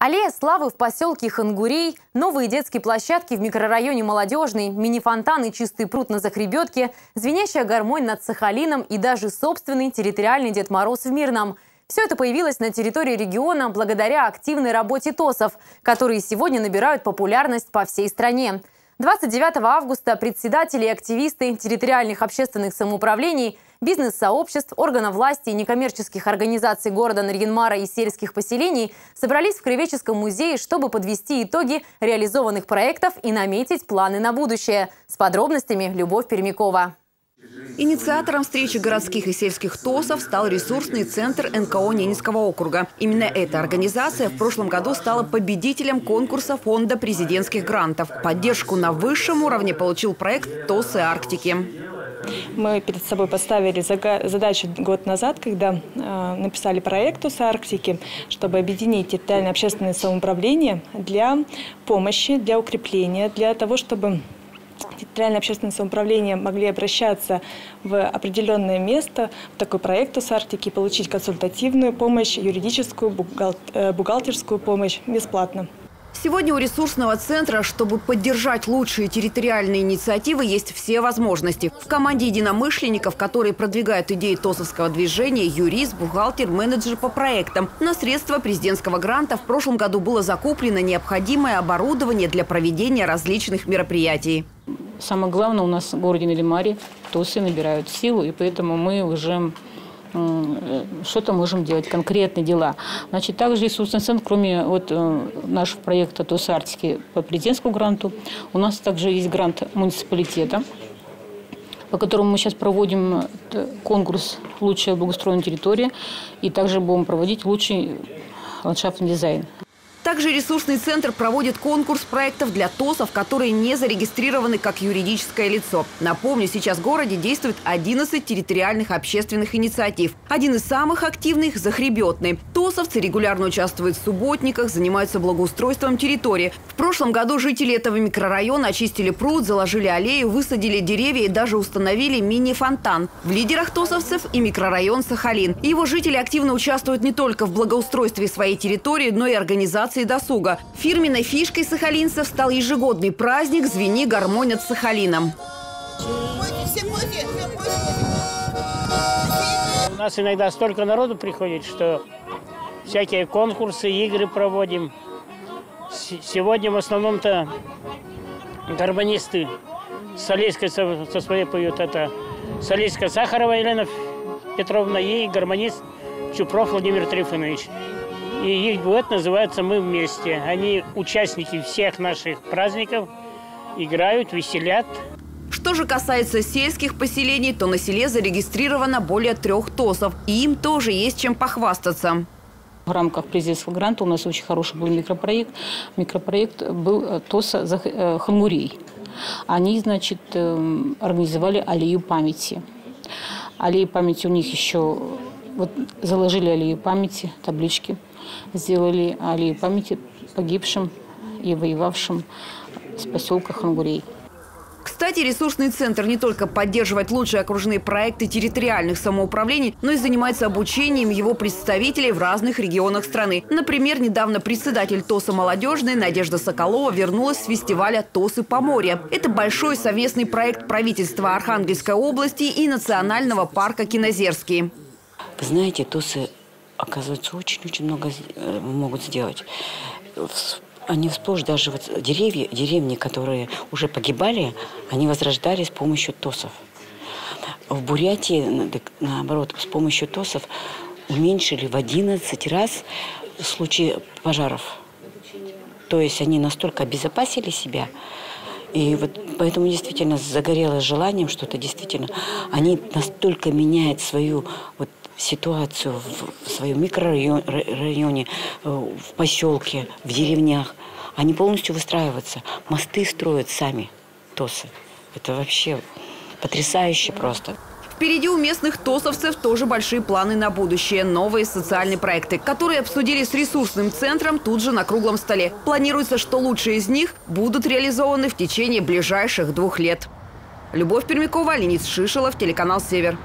Аллея славы в поселке Хонгурей, новые детские площадки в микрорайоне Молодежный, мини-фонтан и чистый пруд на Захребетке, звенящая гармонь над Сахалином и даже собственный территориальный Дед Мороз в Мирном. Все это появилось на территории региона благодаря активной работе ТОСов, которые сегодня набирают популярность по всей стране. 29 августа председатели и активисты территориальных общественных самоуправлений, бизнес-сообществ, органов власти и некоммерческих организаций города Нарьян-Мара и сельских поселений собрались в Кривеческом музее, чтобы подвести итоги реализованных проектов и наметить планы на будущее. С подробностями Любовь Пермякова. Инициатором встречи городских и сельских ТОСов стал ресурсный центр НКО Ненецкого округа. Именно эта организация в прошлом году стала победителем конкурса фонда президентских грантов. Поддержку на высшем уровне получил проект «ТОСы Арктики». Мы перед собой поставили задачу год назад, когда написали проект «ТОСы Арктики», чтобы объединить территориальное общественное самоуправление для помощи, для укрепления, для того, чтобы территориальное общественное самоуправление могли обращаться в определенное место, в такой проект «ТОС Арктики», получить консультативную помощь, юридическую, бухгалтерскую помощь бесплатно. Сегодня у ресурсного центра, чтобы поддержать лучшие территориальные инициативы, есть все возможности. В команде единомышленников, которые продвигают идеи ТОСовского движения, юрист, бухгалтер, менеджер по проектам. На средства президентского гранта в прошлом году было закуплено необходимое оборудование для проведения различных мероприятий. Самое главное, у нас в городе Нарьян-Маре ТОСы набирают силу, и поэтому мы уже что-то можем делать, конкретные дела. Значит, также ресурсный центр, кроме вот нашего проекта «ТОС Арктики» по президентскому гранту, у нас также есть грант муниципалитета, по которому мы сейчас проводим конкурс «Лучшая благоустроенная территория», и также будем проводить «Лучший ландшафтный дизайн». Также ресурсный центр проводит конкурс проектов для ТОСов, которые не зарегистрированы как юридическое лицо. Напомню, сейчас в городе действует 11 территориальных общественных инициатив. Один из самых активных – Захребетный. ТОСовцы регулярно участвуют в субботниках, занимаются благоустройством территории. В прошлом году жители этого микрорайона очистили пруд, заложили аллею, высадили деревья и даже установили мини-фонтан. В лидерах ТОСовцев и микрорайон Сахалин. Его жители активно участвуют не только в благоустройстве своей территории, но и организации досуга. Фирменной фишкой сахалинцев стал ежегодный праздник «Звени гармонь над Сахалином». У нас иногда столько народу приходит, что всякие конкурсы, игры проводим. Сегодня в основном-то гармонисты. Солистка со своей поют. Это солистка Сахарова Елена Петровна и гармонист Чупров Владимир Трифонович. И их дуэт называется «Мы вместе». Они участники всех наших праздников, играют, веселят. Что же касается сельских поселений, то на селе зарегистрировано более 3 ТОСов. И им тоже есть чем похвастаться. В рамках президентского гранта у нас очень хороший был микропроект. Микропроект был ТОСа «Хонгурей». Они, значит, организовали аллею памяти. Аллею памяти у них еще... Вот заложили аллею памяти, таблички, сделали аллею памяти погибшим и воевавшим с поселка Хонгурей. Кстати, ресурсный центр не только поддерживает лучшие окружные проекты территориальных самоуправлений, но и занимается обучением его представителей в разных регионах страны. Например, недавно председатель ТОСа «Молодежный» Надежда Соколова вернулась с фестиваля «ТОСы Поморья». Это большой совместный проект правительства Архангельской области и Национального парка Кенозерский. Вы знаете, ТОСы, оказывается, очень-очень много могут сделать. Они сплошь даже вот деревья, деревни, которые уже погибали, они возрождали с помощью ТОСов. В Бурятии, наоборот, с помощью ТОСов уменьшили в 11 раз случаи пожаров. То есть они настолько обезопасили себя. И вот поэтому действительно загорелось желанием что-то действительно. Они настолько меняют свою вот ситуацию в своем микрорайоне, в поселке, в деревнях. Они полностью выстраиваются. Мосты строят сами ТОСы. Это вообще потрясающе просто. Впереди у местных ТОСовцев тоже большие планы на будущее. Новые социальные проекты, которые обсудили с ресурсным центром тут же на круглом столе. Планируется, что лучшие из них будут реализованы в течение ближайших 2 лет. Любовь Пермякова, Ленинс Шишелов, телеканал «Север».